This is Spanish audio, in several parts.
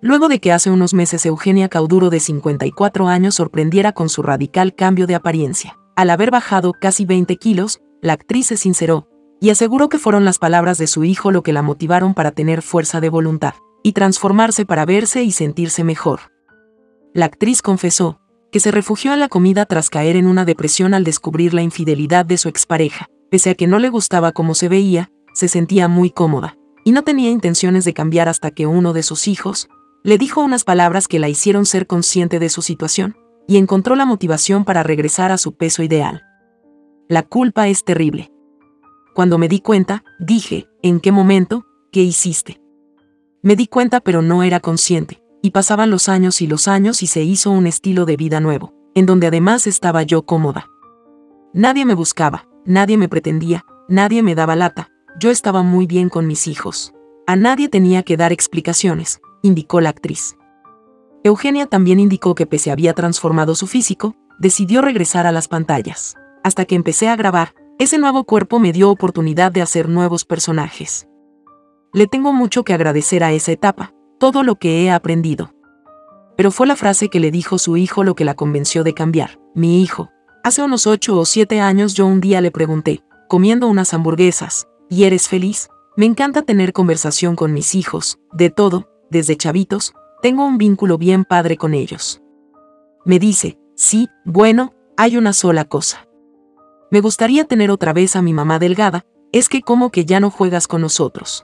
Luego de que hace unos meses Eugenia Cauduro, de 54 años, sorprendiera con su radical cambio de apariencia. Al haber bajado casi 20 kilos, la actriz se sinceró y aseguró que fueron las palabras de su hijo lo que la motivaron para tener fuerza de voluntad y transformarse para verse y sentirse mejor. La actriz confesó que se refugió en la comida tras caer en una depresión al descubrir la infidelidad de su expareja. Pese a que no le gustaba cómo se veía, se sentía muy cómoda y no tenía intenciones de cambiar hasta que uno de sus hijos le dijo unas palabras que la hicieron ser consciente de su situación y encontró la motivación para regresar a su peso ideal. La culpa es terrible. Cuando me di cuenta, dije, ¿en qué momento? ¿Qué hiciste? Me di cuenta, pero no era consciente, y pasaban los años y se hizo un estilo de vida nuevo, en donde además estaba yo cómoda. Nadie me buscaba, nadie me pretendía, nadie me daba lata, yo estaba muy bien con mis hijos. A nadie tenía que dar explicaciones, indicó la actriz. Eugenia también indicó que pese a había transformado su físico, decidió regresar a las pantallas. Hasta que empecé a grabar, ese nuevo cuerpo me dio oportunidad de hacer nuevos personajes. Le tengo mucho que agradecer a esa etapa, todo lo que he aprendido. Pero fue la frase que le dijo su hijo lo que la convenció de cambiar. Mi hijo. Hace unos 8 o 7 años yo un día le pregunté, comiendo unas hamburguesas, ¿y eres feliz? Me encanta tener conversación con mis hijos, de todo, desde chavitos, tengo un vínculo bien padre con ellos. Me dice, sí, bueno, hay una sola cosa. Me gustaría tener otra vez a mi mamá delgada, es que como que ya no juegas con nosotros.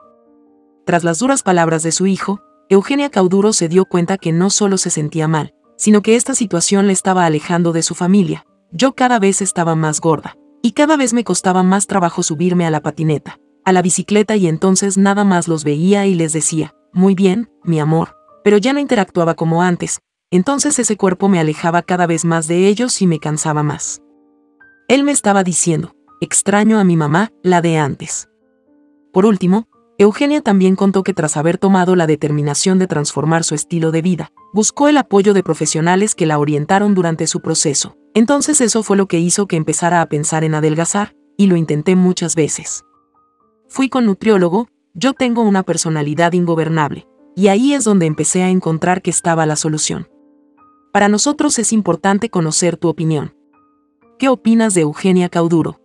Tras las duras palabras de su hijo, Eugenia Cauduro se dio cuenta que no solo se sentía mal, sino que esta situación le estaba alejando de su familia. Yo cada vez estaba más gorda, y cada vez me costaba más trabajo subirme a la patineta, a la bicicleta, y entonces nada más los veía y les decía, muy bien, mi amor, pero ya no interactuaba como antes, entonces ese cuerpo me alejaba cada vez más de ellos y me cansaba más. Él me estaba diciendo, extraño a mi mamá, la de antes. Por último, Eugenia también contó que tras haber tomado la determinación de transformar su estilo de vida, buscó el apoyo de profesionales que la orientaron durante su proceso. Entonces eso fue lo que hizo que empezara a pensar en adelgazar, y lo intenté muchas veces. Fui con nutriólogo, yo tengo una personalidad ingobernable, y ahí es donde empecé a encontrar que estaba la solución. Para nosotros es importante conocer tu opinión. ¿Qué opinas de Eugenia Cauduro?